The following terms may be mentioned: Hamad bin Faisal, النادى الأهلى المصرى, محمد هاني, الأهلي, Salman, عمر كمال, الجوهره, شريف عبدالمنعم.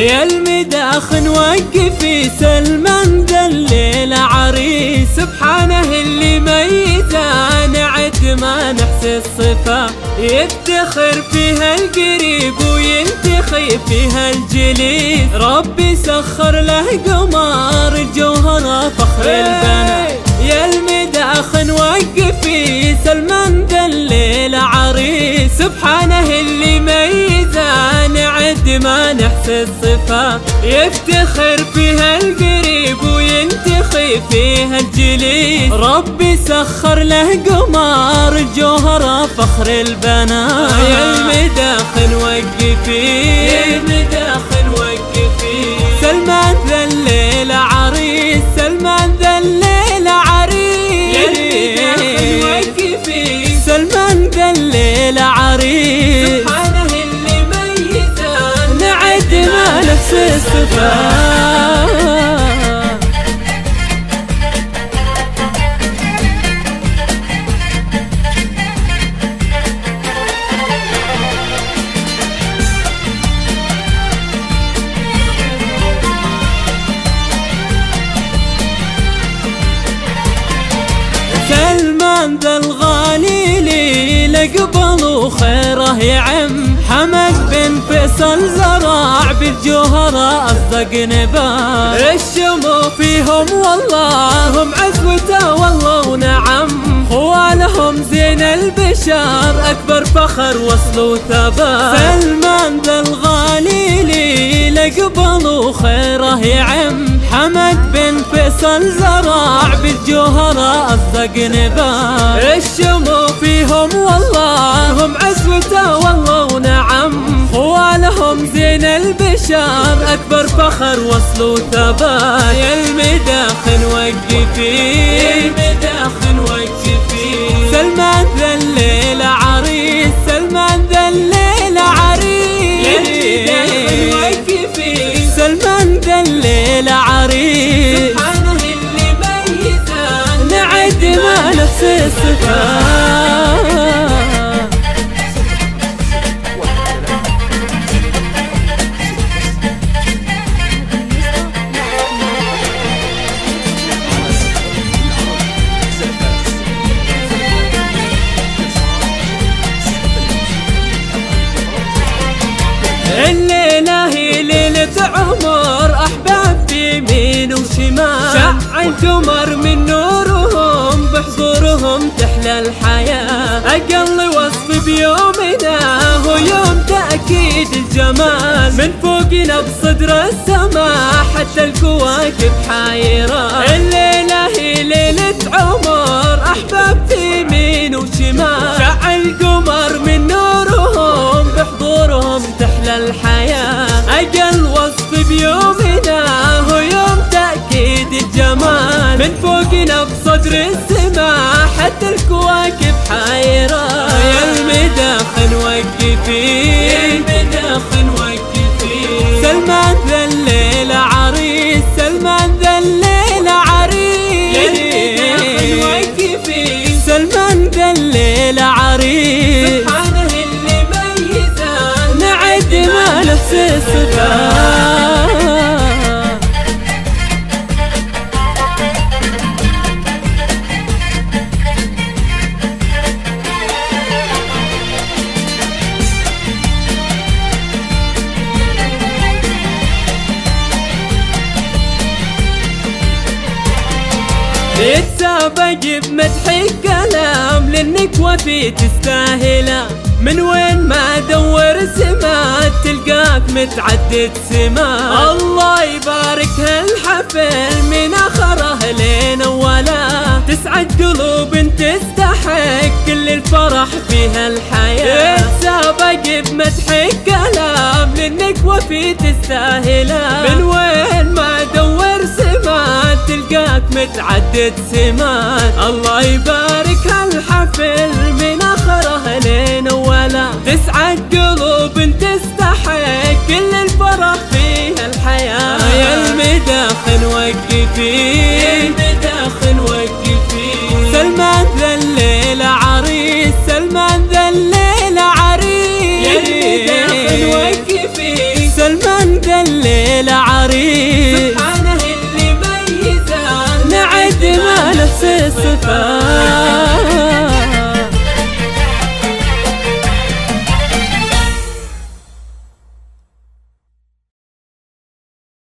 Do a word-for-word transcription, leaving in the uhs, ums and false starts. يا المداخ نوقفي سلمان ذا الليلة عريس، سبحانه اللي ميته نعت ما نحسي الصفة، يفتخر فيها القريب وينتخي فيها الجليل، ربي سخر له قمر الجوهرة فخر البنات. يا المداخ نوقفي سلمان ذا الليلة عريس، سبحانه اللي ميته نعت ما نحسي الصفة، يفتخر فيها القريب وينتخي فيها الجليل، ربي سخر له قمر الجوهرة فخر البنات. يا المداخ نوقفي سلمان ذا الليلة عريس، سلمان ذا الليلة عريس، سلمان ذا الليلة عريس، سبحانه اللي ميته نعد ما نفس الصفات. سلمان ذا الغالي لي لقبل وخيره يعم، حمد بن فيصل زرع بالجوهرة أصدق نبات، الشمو فيهم والله هم عزوته والله ونعم، خوالهم زين البشر أكبر فخر وصل وثبات. سلمان ذا الغالي لي لقبل وخيره يعم، حمد بن فيصل زرع بالجوهرة أصدق نبات، الشمو فيهم والله هم عزوته والله ونعم، خوالهم زين البشر أكبر فخر وصل وثبات. يا المداخ نوقفي سلمان ذا الليلة عريس، سلمان ذا الليلة عريس، سلمان ذا الليلة عريس، سبحانه اللي ميته نعد ما نفس الصفات. الليلة هي ليلة عمر أحباب بيمين وشمال، شعل جمر من نورهم بحضورهم تحلى الحياة، أقل وصف بيومنا هو يوم تأكيد الجمال، من فوقنا بصدر السماء حتى الكواكب حايرة. الليلة هي ليلة عمر أحباب بيمين وشمال، شعل قمر من نورهم بحضورهم تحلى الحياة، أجل وصف بيومنا هو يوم تأكيد الجمال، من فوقنا بصدر السماء حتى الكواكب حايرة. يا المداخ نوقفي سلمان ذا الليلة عريس، سلمان ذا الليلة عريس، سلمان ذا الليلة عريس، نفس الصفات. يتسابق بمدح الكلام للنكوة في تستاهله، من وين ما ادور سمات تلقاك متعدد سمات، الله يبارك هالحفل من اخره لين اوله، تسعد قلوب تستحق كل الفرح فيها الحياه. يتسابق بمدح الكلام للنكوة في تستاهله، من وين ما ادور سمات تلقاك متعدد سمات، الله يبارك هالحفل من اخره لين اوله، تسعد قلوب تستحق كل الفرح فيها الحياه. يا المداخ نوقفي سلمان ذا الليلة عريس، سلمان ذا الليلة عريس، سلمان ذا الليلة الصفات.